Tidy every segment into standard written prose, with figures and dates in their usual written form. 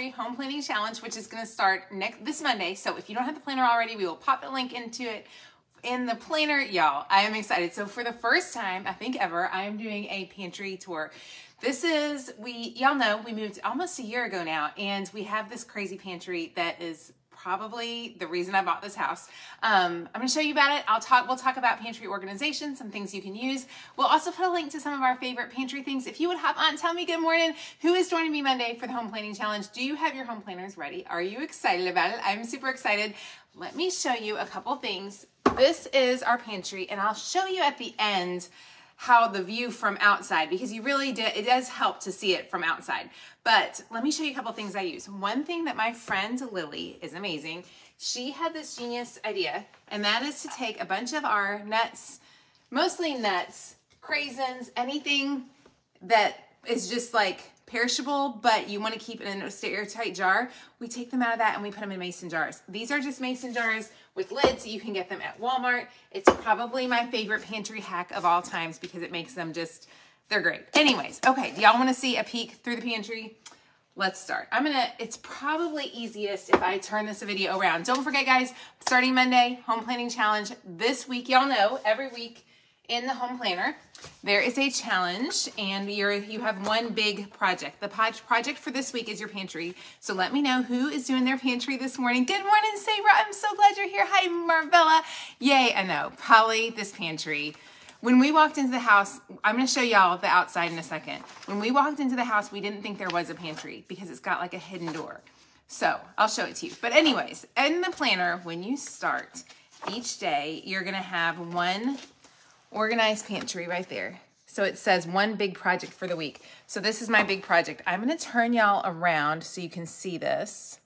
my home planning challenge, which is going to start this Monday. So if you don't have the planner already, we will pop the link into it in the planner. Y'all, I am excited. So for the first time, I think ever, I am doing a pantry tour. This is, y'all know, we moved almost a year ago now, and we have this crazy pantry that is probably the reason I bought this house. I'm gonna show you about it. We'll talk about pantry organization, some things you can use. We'll also put a link to some of our favorite pantry things. If you would hop on, tell me good morning. Who is joining me Monday for the home planning challenge? Do you have your home planners ready? Are you excited about it? I'm super excited. Let me show you a couple things. This is our pantry, and I'll show you at the end how the view from outside, because you really do, it does help to see it from outside. But let me show you a couple things I use. One thing that my friend Lily is amazing. She had this genius idea, and that is to take a bunch of our nuts, mostly nuts, craisins, anything that is just like perishable, but you want to keep it in a stereotype jar. We take them out of that and we put them in Mason jars. These are just Mason jars with lids. You can get them at Walmart. It's probably my favorite pantry hack of all times because it makes them just, they're great. Anyways, okay, do y'all want to see a peek through the pantry? Let's start. It's probably easiest if I turn this video around. Don't forget, guys, starting Monday, home planning challenge this week. Y'all know every week in the home planner, there is a challenge, and you have one big project. The project for this week is your pantry. So let me know who is doing their pantry this morning. Good morning, Sabra. I'm so glad you're here. Hi, Marvella. Yay, I know. Polly, this pantry. When we walked into the house, I'm going to show y'all the outside in a second. When we walked into the house, we didn't think there was a pantry because it's got like a hidden door. So I'll show it to you. But anyways, in the planner, when you start each day, you're going to have one organized pantry right there. So it says one big project for the week. So this is my big project. I'm going to turn y'all around so you can see this.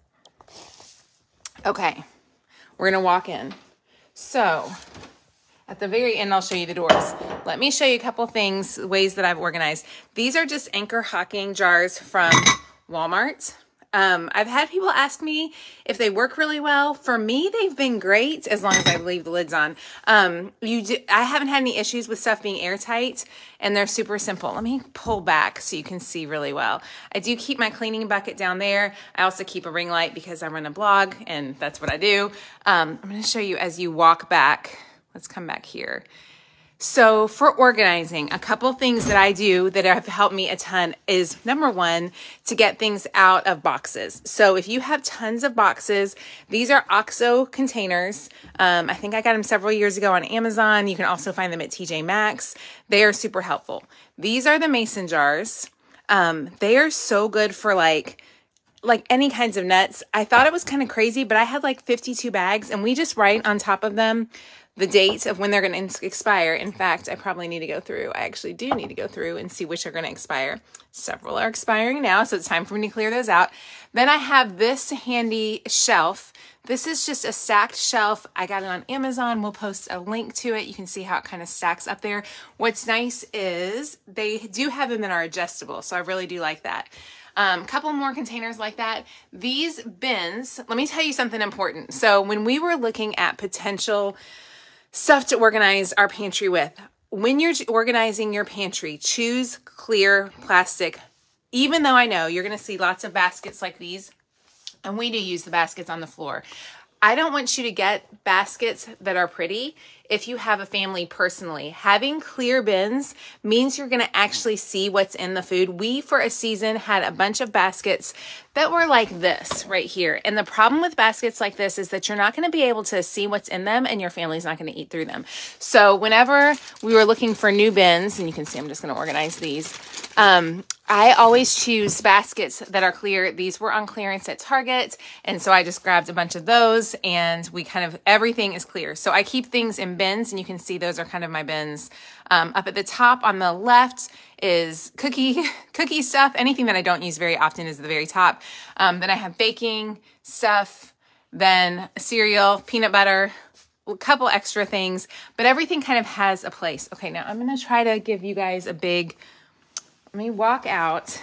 Okay, we're going to walk in. So at the very end, I'll show you the doors. Let me show you a couple things, ways that I've organized. These are just Anchor Hocking jars from Walmart. I've had people ask me if they work really well. For me, they've been great as long as I leave the lids on. I haven't had any issues with stuff being airtight, and they're super simple. Let me pull back so you can see really well. I do keep my cleaning bucket down there. I also keep a ring light because I run a blog, and that's what I do. I'm going to show you as you walk back. Let's come back here. So for organizing, a couple things that I do that have helped me a ton is, number one, to get things out of boxes. So if you have tons of boxes, these are OXO containers. I think I got them several years ago on Amazon. You can also find them at TJ Maxx. They are super helpful. These are the Mason jars. They are so good for like any kinds of nuts. I thought it was kind of crazy, but I had like 52 bags, and we just write on top of them the date of when they're going to expire. In fact, I probably need to go through. I actually do need to go through and see which are going to expire. Several are expiring now, so it's time for me to clear those out. Then I have this handy shelf. This is just a stacked shelf. I got it on Amazon. We'll post a link to it. You can see how it kind of stacks up there. What's nice is they do have them that are adjustable, so I really do like that. Couple more containers like that. These bins, let me tell you something important. So when we were looking at potential stuff to organize our pantry with, when you're organizing your pantry, choose clear plastic. Even though I know you're going to see lots of baskets like these, and we do use the baskets on the floor. I don't want you to get baskets that are pretty. If you have a family personally, having clear bins means you're going to actually see what's in the food. We, for a season, had a bunch of baskets that were like this right here. And the problem with baskets like this is that you're not going to be able to see what's in them, and your family's not going to eat through them. So whenever we were looking for new bins, and you can see I'm just going to organize these, I always choose baskets that are clear. These were on clearance at Target, and so I just grabbed a bunch of those, and we kind of, everything is clear. So I keep things in bins, and you can see those are kind of my bins. Up at the top on the left is cookie stuff. Anything that I don't use very often is at the very top. Then I have baking stuff, then cereal, peanut butter, a couple extra things, but everything kind of has a place. Okay, now I'm going to try to give you guys a big, let me walk out.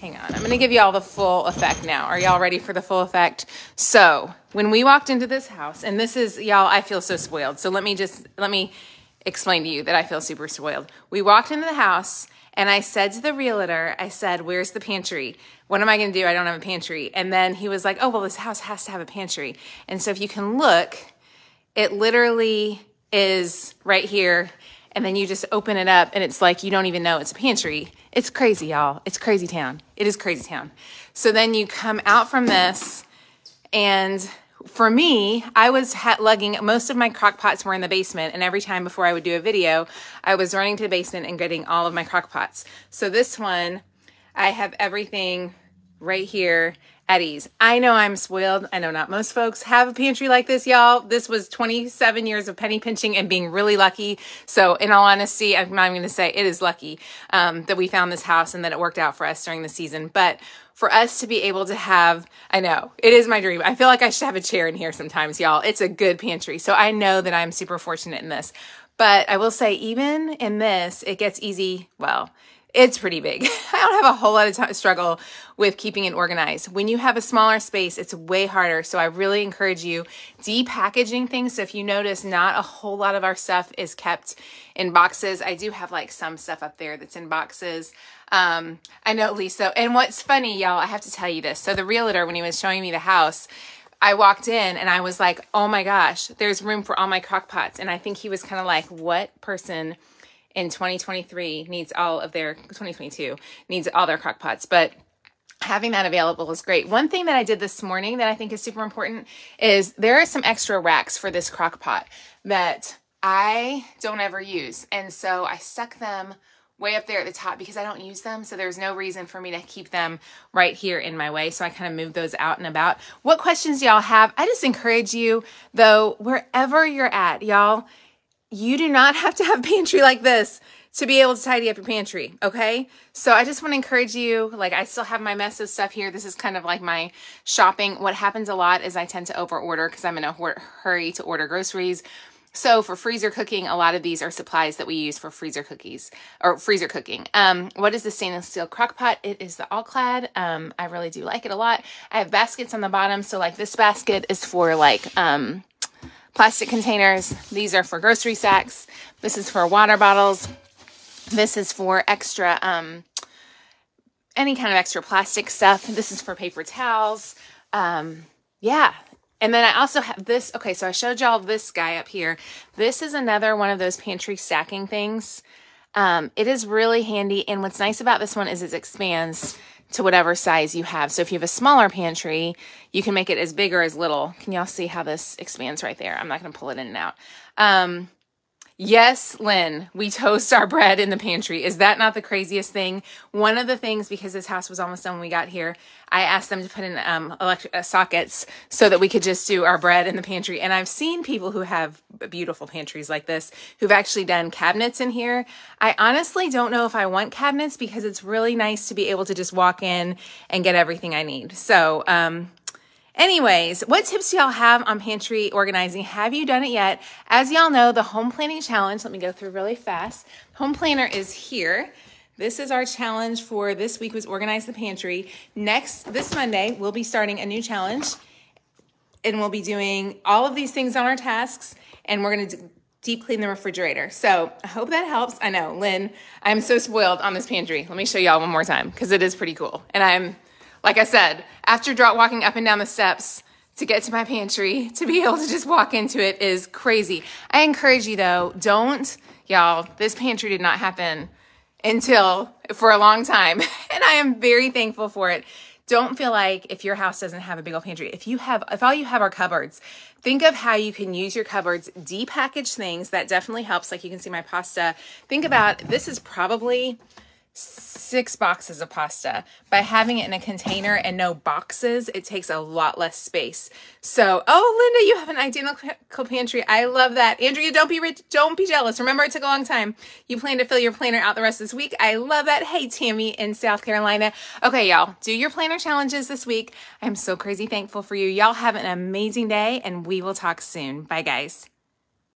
Hang on, I'm going to give you all the full effect now. Are y'all ready for the full effect? So when we walked into this house, and this is, y'all, I feel so spoiled. So let me explain to you that I feel super spoiled. We walked into the house, And I said to the realtor, I said, where's the pantry? What am I going to do? I don't have a pantry. And then he was like, oh, well, this house has to have a pantry. And so if you can look, it literally is right here. And then you just open it up and it's like, you don't even know it's a pantry. It's crazy, y'all. It's crazy town. It is crazy town. So then you come out from this, and for me, I was lugging, most of my Crockpots were in the basement, and every time before I would do a video, I was running to the basement and getting all of my Crockpots. So this one, I have everything right here at ease. I know I'm spoiled. I know not most folks have a pantry like this, y'all. This was 27 years of penny pinching and being really lucky. So in all honesty, I'm not going to say it is lucky that we found this house and that it worked out for us during the season. But for us to be able to have, I know, it is my dream. I feel like I should have a chair in here sometimes, y'all. It's a good pantry. So I know that I'm super fortunate in this. But I will say, even in this, it gets easy. Well, it's pretty big. I don't have a whole lot of struggle with keeping it organized. When you have a smaller space, it's way harder. So I really encourage you de-packaging things. So if you notice, not a whole lot of our stuff is kept in boxes. I do have like some stuff up there that's in boxes. I know, Lisa. And what's funny, y'all, I have to tell you this. So the realtor, when he was showing me the house, I walked in and I was like, oh my gosh, there's room for all my Crockpots. And I think he was kind of like, what person in 2023 needs all of their, 2022 needs all their Crockpots, but having that available is great. One thing that I did this morning that I think is super important is there are some extra racks for this Crockpot that I don't ever use. And so I stuck them way up there at the top because I don't use them. So there's no reason for me to keep them right here in my way. So I kind of moved those out and about. What questions do y'all have? I just encourage you though, wherever you're at, y'all, you do not have to have a pantry like this to be able to tidy up your pantry, okay? So I just want to encourage you, like I still have my mess of stuff here. This is kind of like my shopping. What happens a lot is I tend to overorder because I'm in a hurry to order groceries. So for freezer cooking, a lot of these are supplies that we use for freezer cooking. What is the stainless steel crock pot? It is the All-Clad. I really do like it a lot. I have baskets on the bottom. So like this basket is for like, plastic containers. These are for grocery sacks. This is for water bottles. This is for extra, any kind of extra plastic stuff. This is for paper towels. Yeah. And then I also have this. Okay. So I showed y'all this guy up here. This is another one of those pantry stacking things. It is really handy. And what's nice about this one is it expands to whatever size you have. So if you have a smaller pantry, you can make it as big or as little. Can y'all see how this expands right there? I'm not going to pull it in and out. Yes, Lynn, we toast our bread in the pantry. Is that not the craziest thing? One of the things, because this house was almost done when we got here, I asked them to put in electric sockets so that we could just do our bread in the pantry. And I've seen people who have beautiful pantries like this who've actually done cabinets in here. I honestly don't know if I want cabinets because it's really nice to be able to just walk in and get everything I need. So, anyways, what tips do y'all have on pantry organizing? Have you done it yet? As y'all know, the home planning challenge, let me go through really fast. Home planner is here. This is our challenge for this week, was organize the pantry. Next, this Monday, we'll be starting a new challenge and we'll be doing all of these things on our tasks, and we're going to deep clean the refrigerator. So I hope that helps. I know, Lynn, I'm so spoiled on this pantry. Let me show y'all one more time because it is pretty cool. And I'm, like I said, after walking up and down the steps to get to my pantry, to be able to just walk into it is crazy. I encourage you though, don't, y'all, this pantry did not happen until for a long time. And I am very thankful for it. Don't feel like if your house doesn't have a big old pantry, if all you have are cupboards, think of how you can use your cupboards, depackage things. That definitely helps. Like you can see my pasta. Think about, this is probably 6 boxes of pasta. By having it in a container and no boxes, it takes a lot less space. So, oh, Linda, you have an identical pantry. I love that. Andrea, don't be rich. Don't be jealous. Remember, it took a long time. You plan to fill your planner out the rest of this week. I love that. Hey, Tammy in South Carolina. Okay, y'all, do your planner challenges this week. I'm so crazy thankful for you. Y'all have an amazing day, and we will talk soon. Bye, guys.